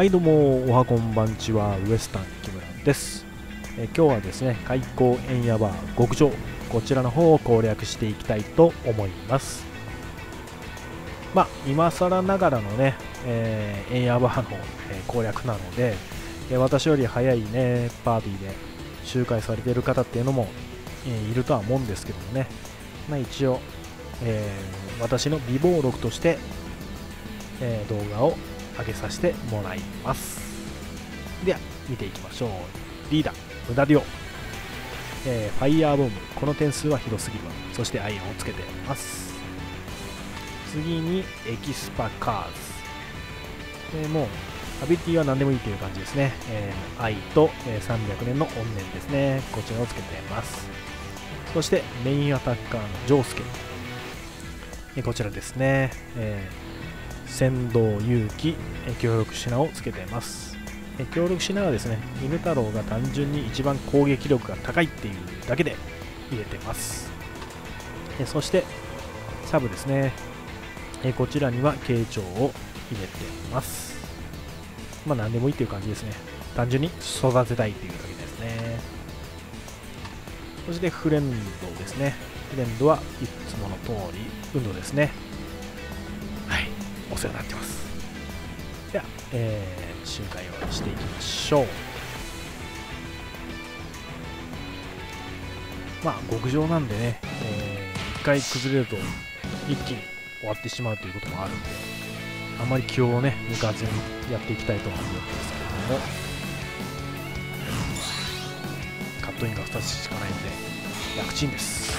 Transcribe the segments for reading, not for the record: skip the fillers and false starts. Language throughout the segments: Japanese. はいどうもおはこんばんちは、ウエスタン木村です。今日はですね、開港円谷バー極上、こちらの方を攻略していきたいと思います。まあ今更ながらのね、円谷バーの攻略なので、私より早いねパーティーで周回されている方っていうのもいるとは思うんですけどもね、まあ、一応、私の備忘録として、動画を上げさせてもらいます。では見ていきましょう。リーダー無駄量、ファイヤーボム、この点数はひどすぎるわ。そしてアイアンをつけてます。次にエキスパカーズ、もうアビリティは何でもいいという感じですね。愛と、300年の怨念ですね。こちらをつけてます。そしてメインアタッカーのジョウスケ、こちらですね、先導勇気、協力品をつけてます。協力品はですね、犬太郎が単純に一番攻撃力が高いっていうだけで入れてます。そしてサブですね、こちらには慶長を入れてます。まあ何でもいいという感じですね。単純に育てたいというだけですね。そしてフレンドですね。フレンドはいつもの通り運動ですね。はい、お世話になってます。では、周回をしていきましょう。まあ極上なんでね、1回崩れると一気に終わってしまうということもあるんで、あまり気をね抜かずにやっていきたいと思うんですけども、カットインが2つしかないので楽ちんです。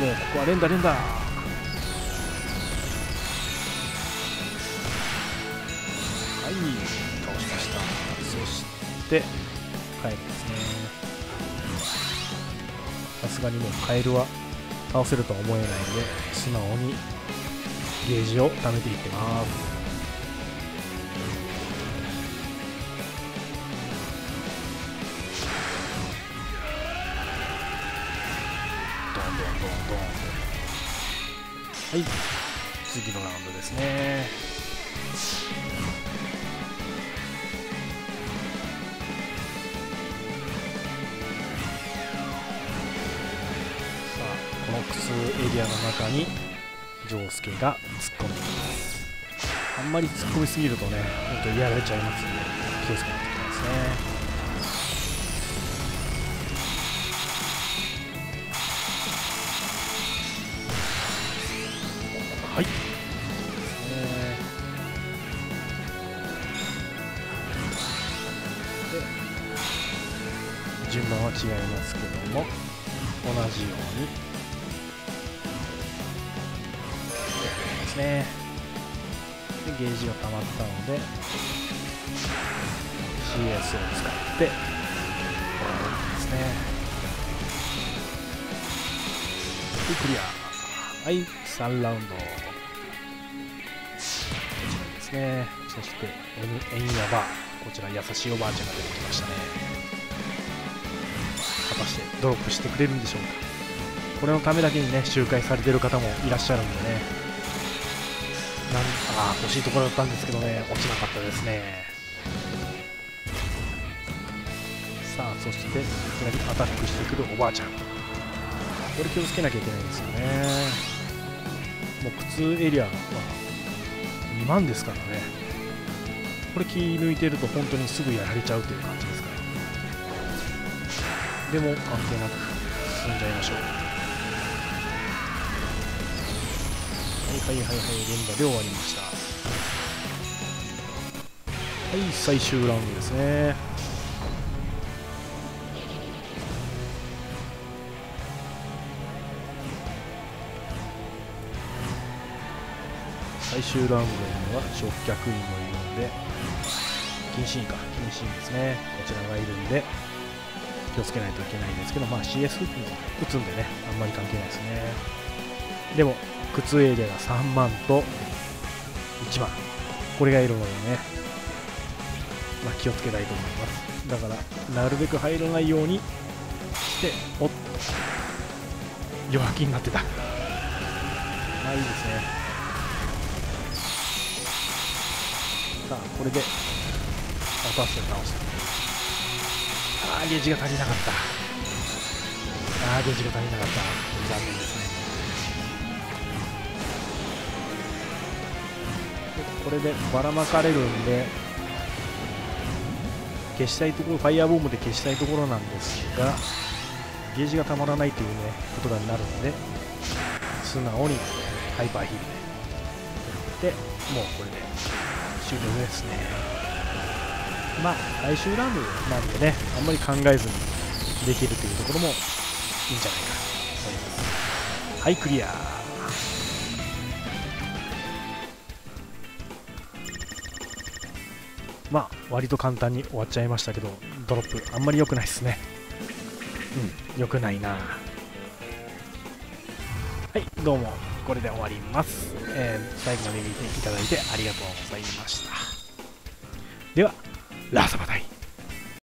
もうここは連打、はい倒しました。そしてカエルですね。さすがにもうカエルは倒せるとは思えないので、素直にゲージを貯めていってます。ドンドンドンドン。はい、次のラウンドですね。さあこのクスエリアの中にジョウスケが突っ込んできます。あんまり突っ込みすぎるとね、ほんとやられちゃいますので気をつけないといけないですね。はい、順番は違いますけども、同じようにね、でゲージが溜まったので CS を使ってですね、でクリア。はい、3ラウンドこちらですね。そしてエンヤバー、こちら優しいおばあちゃんが出てきましたね。果たしてドロップしてくれるんでしょうか。これのためだけにね周回されてる方もいらっしゃるんでね、惜しいところだったんですけどね、落ちなかったですね。さあそしていきなりアタックしてくるおばあちゃん、これ気をつけなきゃいけないんですよね。もう苦痛エリアは2万ですからね、これ気抜いてると本当にすぐやられちゃうという感じですから。でも関係なく進んじゃいましょう。はい、連打で終わりました。はい、最終ラウンドですね。最終ラウンドは食客員もいるので、謹慎ですね。こちらがいるんで気をつけないといけないんですけど、まあ CS 打つんでね、あんまり関係ないですね。でも靴エリアが3万と1万、これがいるのでね、まあ、気をつけたいと思います。だからなるべく入らないようにして、おっと弱気になってた。まあいいですね。さあこれでバスを倒した。ああゲージが足りなかった。残念ですね。これでばらまかれるんで消したいところ、ファイアーボームで消したいところなんですが、ゲージがたまらないというねことになるので、素直にハイパーヒールでやって、もうこれで終了ですね。まあ来週ラウンドなんでね、あんまり考えずにできるというところもいいんじゃないかと思います。はい、クリア。まあ割と簡単に終わっちゃいましたけど、ドロップあんまり良くないですね。うん、良くないな。はい、どうもこれで終わります。最後まで見ていただいてありがとうございました。ではラーサバ対。